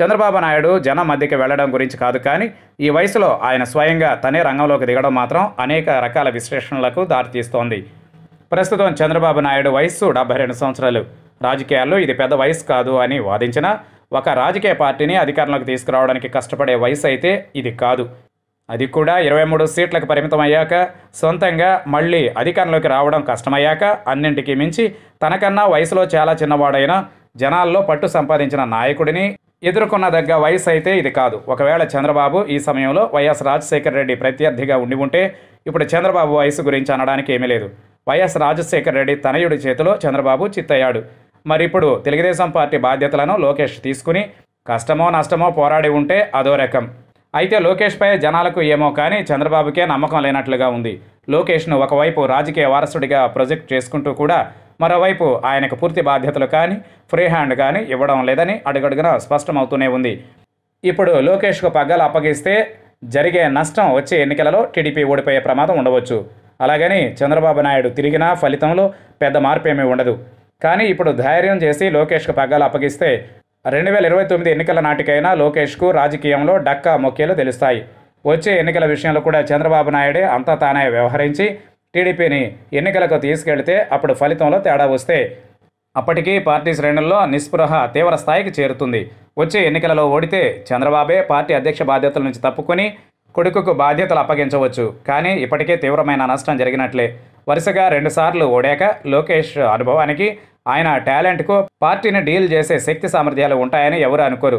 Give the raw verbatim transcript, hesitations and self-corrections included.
చంద్రబాబు నాయుడు జనం మధ్యకి వెళ్లడం గురించి కాదు, కానీ ఈ వయసులో ఆయన స్వయంగా తనే రంగంలోకి దిగడం మాత్రం అనేక రకాల విశ్లేషణలకు దారితీస్తోంది. ప్రస్తుతం చంద్రబాబు నాయుడు వయస్సు డెబ్బై రెండు సంవత్సరాలు. రాజకీయాల్లో ఇది పెద్ద వయసు కాదు అని వాదించిన ఒక రాజకీయ పార్టీని అధికారంలోకి తీసుకురావడానికి కష్టపడే వయసు అయితే ఇది కాదు. అది కూడా ఇరవై మూడు సీట్లకు పరిమితమయ్యాక, సొంతంగా మళ్ళీ అధికారంలోకి రావడం కష్టమయ్యాక, అన్నింటికీ మించి తనకన్నా వయసులో చాలా చిన్నవాడైన, జనాల్లో పట్టు సంపాదించిన నాయకుడిని ఎదుర్కొన్నదగ్గ వయసు అయితే ఇది కాదు. ఒకవేళ చంద్రబాబు ఈ సమయంలో వైఎస్ రాజశేఖర రెడ్డి ప్రత్యర్థిగా ఉండి ఉంటే ఇప్పుడు చంద్రబాబు వయసు గురించి అనడానికి ఏమీ లేదు. వైఎస్ రాజశేఖర రెడ్డి తనయుడి చేతిలో చంద్రబాబు చిత్తయ్యాడు. మరి ఇప్పుడు తెలుగుదేశం పార్టీ బాధ్యతలను లోకేష్ తీసుకుని కష్టమో నష్టమో పోరాడి ఉంటే అదో రకం. అయితే లోకేష్పై జనాలకు ఏమో కానీ చంద్రబాబుకే నమ్మకం లేనట్లుగా ఉంది. లోకేష్ను ఒకవైపు రాజకీయ వారసుడిగా ప్రొజెక్ట్ చేసుకుంటూ కూడా మరోవైపు ఆయనకు పూర్తి బాధ్యతలు కానీ ఫ్రీ హ్యాండ్ కానీ ఇవ్వడం లేదని అడుగడుగున స్పష్టమవుతూనే ఉంది. ఇప్పుడు లోకేష్కు పగ్గాలు అప్పగిస్తే జరిగే నష్టం వచ్చే ఎన్నికలలో టీడీపీ ఓడిపోయే ప్రమాదం ఉండవచ్చు. అలాగని చంద్రబాబు నాయుడు తిరిగినా ఫలితంలో పెద్ద మార్పు ఏమీ ఉండదు. కానీ ఇప్పుడు ధైర్యం చేసి లోకేష్కు పగ్గాలు అప్పగిస్తే రెండు వేల ఇరవై తొమ్మిది ఎన్నికల నాటికైనా లోకేష్కు రాజకీయంలో డక్క మొక్కేలు తెలుస్తాయి. వచ్చే ఎన్నికల విషయంలో కూడా చంద్రబాబు నాయుడే అంతా తానే వ్యవహరించి టీడీపీని ఎన్నికలకు తీసుకెళ్తే అప్పుడు ఫలితంలో తేడా వస్తే అప్పటికీ పార్టీ శ్రేణుల్లో నిస్పృహ తీవ్ర స్థాయికి చేరుతుంది. వచ్చే ఎన్నికలలో ఓడితే చంద్రబాబే పార్టీ అధ్యక్ష బాధ్యతల నుంచి తప్పుకొని కొడుకుకు బాధ్యతలు అప్పగించవచ్చు. కానీ ఇప్పటికే తీవ్రమైన నష్టం జరిగినట్లే. వరుసగా రెండుసార్లు ఓడాక లోకేష్ అనుభవానికి, ఆయన టాలెంట్కు పార్టీని డీల్ చేసే శక్తి సామర్థ్యాలు ఉంటాయని ఎవరు అనుకోరు.